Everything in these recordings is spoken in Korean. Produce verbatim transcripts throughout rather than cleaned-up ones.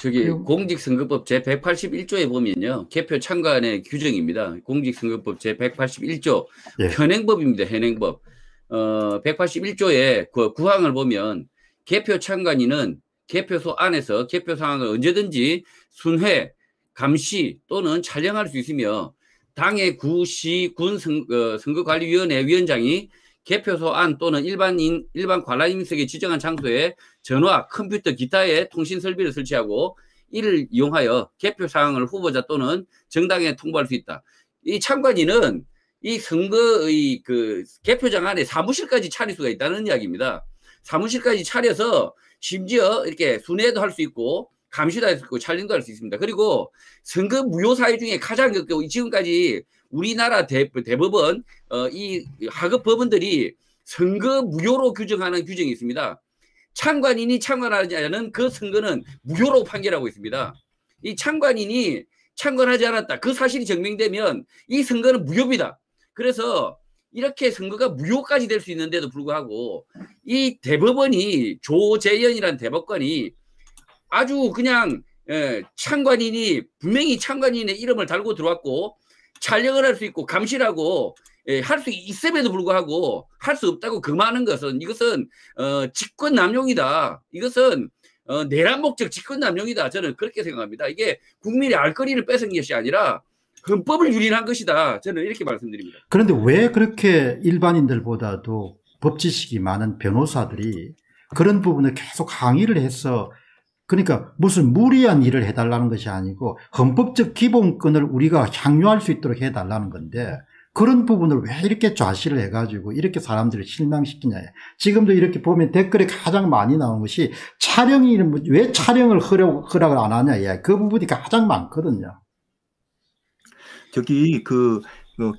저기 그리고... 공직선거법 제백팔십일 조에 보면요. 개표 참관의 규정입니다. 공직선거법 제백팔십일 조 예. 현행법입니다. 현행법. 어, 백팔십일 조의 그 구항을 보면 개표 참관인은 개표소 안에서 개표 상황을 언제든지 순회, 감시 또는 촬영할 수 있으며 당의 구, 시, 군 선, 어, 선거관리위원회 위원장이 개표소 안 또는 일반인, 일반 관람석에 지정한 장소에 전화, 컴퓨터, 기타의 통신 설비를 설치하고 이를 이용하여 개표 사항을 후보자 또는 정당에 통보할 수 있다. 이 참관인은 이 선거의 그 개표장 안에 사무실까지 차릴 수가 있다는 이야기입니다. 사무실까지 차려서 심지어 이렇게 순회도 할 수 있고 감시도 할 수 있고 촬영도 할 수 있습니다. 그리고 선거 무효 사유 중에 가장 지금까지 우리나라 대, 대법원 어, 이 하급 법원들이 선거 무효로 규정하는 규정이 있습니다. 참관인이 참관하지 않은 그 선거는 무효로 판결하고 있습니다. 이 참관인이 참관하지 않았다. 그 사실이 증명되면 이 선거는 무효입니다. 그래서 이렇게 선거가 무효까지 될 수 있는데도 불구하고 이 대법원이 조재현이라는 대법관이 아주 그냥 에, 참관인이 분명히 참관인의 이름을 달고 들어왔고 촬영을 할 수 있고 감시를 하고 할 수 있음에도 불구하고 할 수 없다고 금하는 것은 이것은 어, 직권남용이다. 이것은 어, 내란 목적 직권남용이다. 저는 그렇게 생각합니다. 이게 국민의 알 거리를 뺏은 것이 아니라 헌법을 유린한 것이다. 저는 이렇게 말씀드립니다. 그런데 왜 그렇게 일반인들보다도 법 지식이 많은 변호사들이 그런 부분을 계속 항의를 해서 그러니까 무슨 무리한 일을 해달라는 것이 아니고 헌법적 기본권을 우리가 향유할 수 있도록 해달라는 건데 그런 부분을 왜 이렇게 좌시를 해가지고 이렇게 사람들을 실망시키냐. 지금도 이렇게 보면 댓글에 가장 많이 나온 것이 촬영이 왜 촬영을 허락을 안 하냐. 그 부분이 가장 많거든요. 저기 그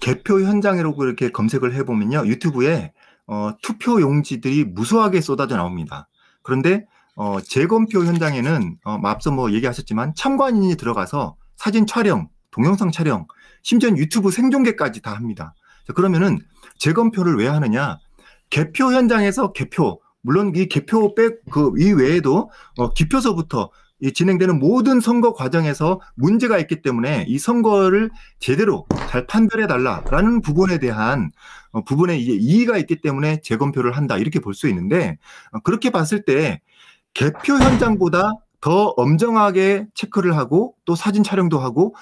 개표 현장이라고 이렇게 검색을 해보면요. 유튜브에 어, 투표 용지들이 무수하게 쏟아져 나옵니다. 그런데 어, 재검표 현장에는 어, 앞서 뭐 얘기하셨지만 참관인이 들어가서 사진 촬영, 동영상 촬영, 심지어 유튜브 생중계까지 다 합니다. 자, 그러면은 재검표를 왜 하느냐? 개표 현장에서 개표, 물론 이 개표 백 그 이외에도 어, 기표서부터 이 진행되는 모든 선거 과정에서 문제가 있기 때문에 이 선거를 제대로 잘 판별해 달라라는 부분에 대한 어, 부분에 이제 이의가 있기 때문에 재검표를 한다 이렇게 볼 수 있는데 어, 그렇게 봤을 때. 개표 현장보다 더 엄정하게 체크를 하고 또 사진 촬영도 하고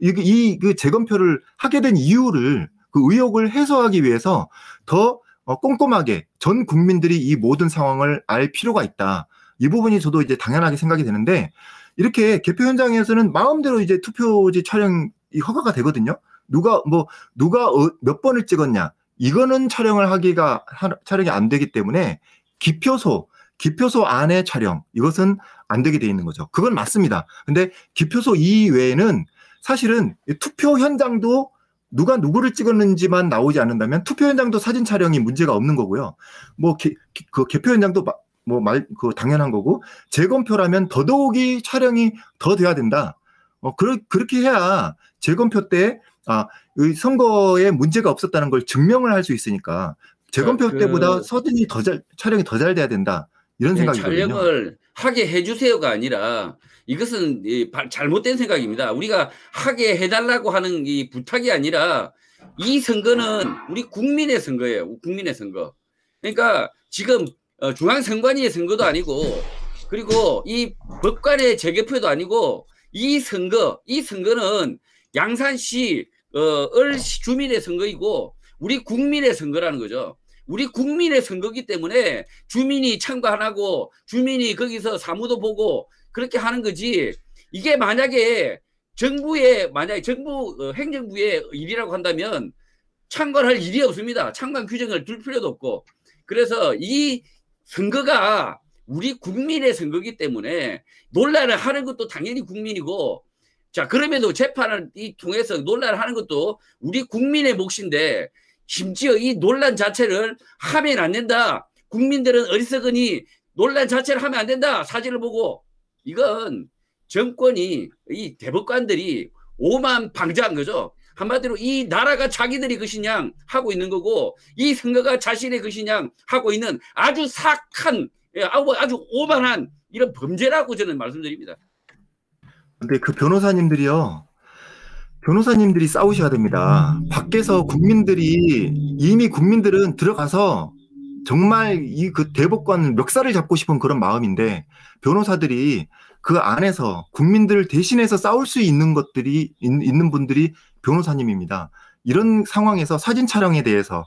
이 그 재검표를 하게 된 이유를 그 의혹을 해소하기 위해서 더 꼼꼼하게 전 국민들이 이 모든 상황을 알 필요가 있다. 이 부분이 저도 이제 당연하게 생각이 되는데 이렇게 개표 현장에서는 마음대로 이제 투표지 촬영이 허가가 되거든요. 누가 뭐 누가 몇 번을 찍었냐 이거는 촬영을 하기가 촬영이 안 되기 때문에 기표소 기표소 안의 촬영 이것은 안 되게 돼 있는 거죠. 그건 맞습니다. 근데 기표소 이외에는 사실은 투표 현장도 누가 누구를 찍었는지만 나오지 않는다면 투표 현장도 사진 촬영이 문제가 없는 거고요. 뭐 그 개표 현장도 뭐 말 그 당연한 거고 재검표라면 더더욱이 촬영이 더 돼야 된다. 어 그러, 그렇게 해야 재검표 때 아, 선거에 문제가 없었다는 걸 증명을 할 수 있으니까 재검표 그... 때보다 사진이 더 잘 촬영이 더 잘 돼야 된다. 이런 생각이거든요. 촬영을 하게 해주세요가 아니라 이것은 잘못된 생각입니다. 우리가 하게 해달라고 하는 이 부탁이 아니라 이 선거는 우리 국민의 선거예요. 국민의 선거. 그러니까 지금 중앙선관위의 선거도 아니고 그리고 이 법관의 재개표도 아니고 이 선거, 이 선거는 양산시, 어, 을시 주민의 선거이고 우리 국민의 선거라는 거죠. 우리 국민의 선거기 때문에 주민이 참관하고 주민이 거기서 사무도 보고 그렇게 하는 거지 이게 만약에 정부의 만약에 정부 어, 행정부의 일이라고 한다면 참관할 일이 없습니다. 참관 규정을 둘 필요도 없고 그래서 이 선거가 우리 국민의 선거기 때문에 논란을 하는 것도 당연히 국민이고 자 그럼에도 재판을 통해서 논란을 하는 것도 우리 국민의 몫인데 심지어 이 논란 자체를 하면 안 된다. 국민들은 어리석으니 논란 자체를 하면 안 된다. 사진을 보고 이건 정권이 이 대법관들이 오만 방자한 거죠. 한마디로 이 나라가 자기들이 것이냐 하고 있는 거고 이 선거가 자신의 것이냐 하고 있는 아주 사악한 아주 오만한 이런 범죄라고 저는 말씀드립니다. 근데 그 변호사님들이요, 변호사님들이 싸우셔야 됩니다. 밖에서 국민들이, 이미 국민들은 들어가서 정말 이 그 대법관 멱살을 잡고 싶은 그런 마음인데, 변호사들이 그 안에서 국민들 대신해서 싸울 수 있는 것들이, 있는 분들이 변호사님입니다. 이런 상황에서 사진 촬영에 대해서,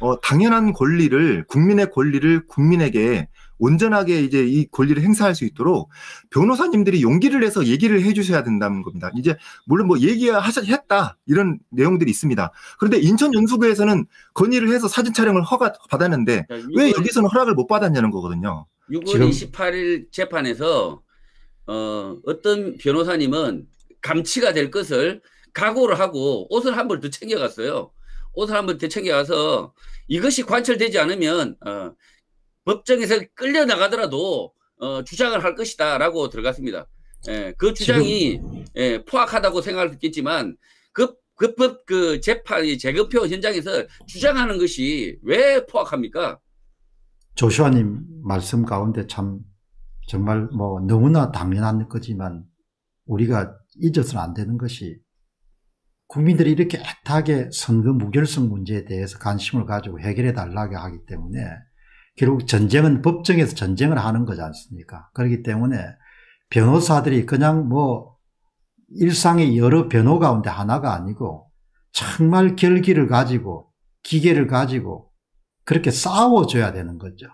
어, 당연한 권리를, 국민의 권리를 국민에게 온전하게 이제 이 권리를 행사할 수 있도록 변호사님들이 용기를 내서 얘기를 해 주셔야 된다는 겁니다. 이제, 물론 뭐 얘기했다, 이런 내용들이 있습니다. 그런데 인천연수구에서는 건의를 해서 사진 촬영을 허가 받았는데, 그러니까 왜 여기서는 허락을 못 받았냐는 거거든요. 유월 이십팔일 재판에서, 어, 어떤 변호사님은 감치가 될 것을 각오를 하고 옷을 한 벌 더 챙겨갔어요. 옷을 한 벌 더 챙겨가서 이것이 관철되지 않으면, 어, 법정에서 끌려 나가더라도 어, 주장을 할 것이다라고 들어갔습니다. 예, 그 주장이 예, 포악하다고 생각할 수 있겠지만 그 법 그 재판 재검표 현장에서 주장하는 것이 왜 포악합니까? 조슈아님 말씀 가운데 참 정말 뭐 너무나 당연한 거지만 우리가 잊어서는 안 되는 것이, 국민들이 이렇게 애타게 선거 무결성 문제에 대해서 관심을 가지고 해결해 달라고 하기 때문에, 결국 전쟁은 법정에서 전쟁을 하는 거지 않습니까? 그렇기 때문에 변호사들이 그냥 뭐 일상의 여러 변호 가운데 하나가 아니고 정말 결기를 가지고 기계를 가지고 그렇게 싸워줘야 되는 거죠.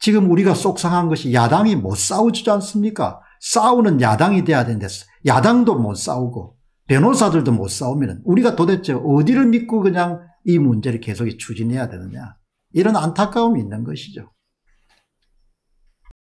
지금 우리가 속상한 것이 야당이 못 싸워주지 않습니까? 싸우는 야당이 돼야 되는데 야당도 못 싸우고 변호사들도 못 싸우면 우리가 도대체 어디를 믿고 그냥 이 문제를 계속 추진해야 되느냐. 이런 안타까움이 있는 것이죠.